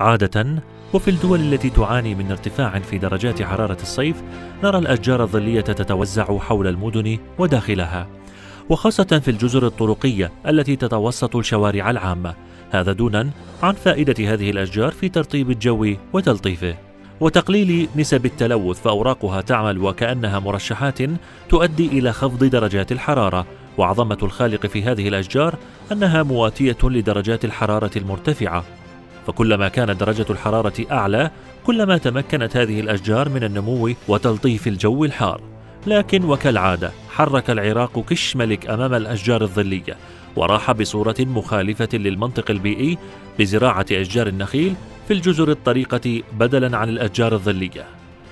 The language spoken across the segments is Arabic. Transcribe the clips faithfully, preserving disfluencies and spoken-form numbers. عادة وفي الدول التي تعاني من ارتفاع في درجات حرارة الصيف نرى الأشجار الظلية تتوزع حول المدن وداخلها، وخاصة في الجزر الطرقية التي تتوسط الشوارع العامة، هذا دونا عن فائدة هذه الأشجار في ترطيب الجو وتلطيفه وتقليل نسب التلوث، فأوراقها تعمل وكأنها مرشحات تؤدي إلى خفض درجات الحرارة. وعظمة الخالق في هذه الأشجار أنها مواتية لدرجات الحرارة المرتفعة، فكلما كانت درجة الحرارة أعلى كلما تمكنت هذه الأشجار من النمو وتلطيف الجو الحار. لكن وكالعادة حرك العراق كش ملك أمام الأشجار الظلية، وراح بصورة مخالفة للمنطق البيئي بزراعة أشجار النخيل في الجزر الطريقة بدلاً عن الأشجار الظلية.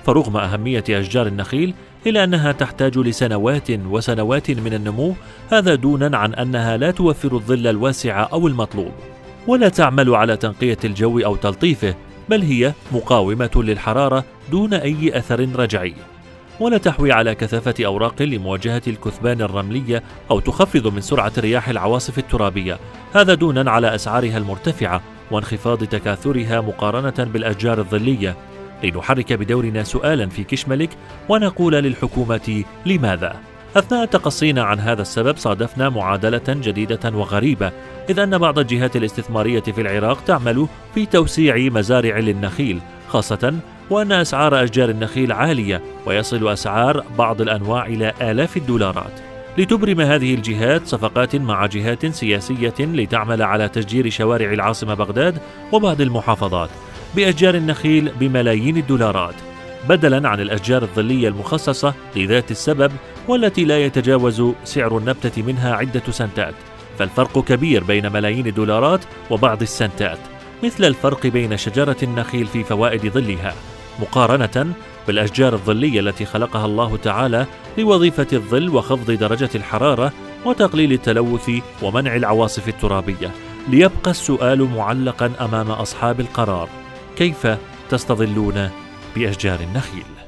فرغم أهمية أشجار النخيل إلا أنها تحتاج لسنوات وسنوات من النمو، هذا دونا عن أنها لا توفر الظل الواسع أو المطلوب ولا تعمل على تنقية الجو أو تلطيفه، بل هي مقاومة للحرارة دون أي أثر رجعي، ولا تحوي على كثافة أوراق لمواجهة الكثبان الرملية أو تخفض من سرعة رياح العواصف الترابية، هذا دونا على أسعارها المرتفعة وانخفاض تكاثرها مقارنة بالأشجار الظلية. لنحرك بدورنا سؤالا في كشملك ونقول للحكومة لماذا؟ أثناء تقصينا عن هذا السبب صادفنا معادلة جديدة وغريبة، إذ أن بعض الجهات الاستثمارية في العراق تعمل في توسيع مزارع للنخيل، خاصة وأن أسعار أشجار النخيل عالية ويصل أسعار بعض الأنواع إلى آلاف الدولارات، لتبرم هذه الجهات صفقات مع جهات سياسية لتعمل على تشجير شوارع العاصمة بغداد وبعض المحافظات بأشجار النخيل بملايين الدولارات، بدلاً عن الأشجار الظلية المخصصة لذات السبب والتي لا يتجاوز سعر النبتة منها عدة سنتات، فالفرق كبير بين ملايين الدولارات وبعض السنتات، مثل الفرق بين شجرة النخيل في فوائد ظلها مقارنة بالأشجار الظلية التي خلقها الله تعالى لوظيفة الظل وخفض درجة الحرارة وتقليل التلوث ومنع العواصف الترابية. ليبقى السؤال معلقاً أمام أصحاب القرار، كيف تستظلون بأشجار النخيل؟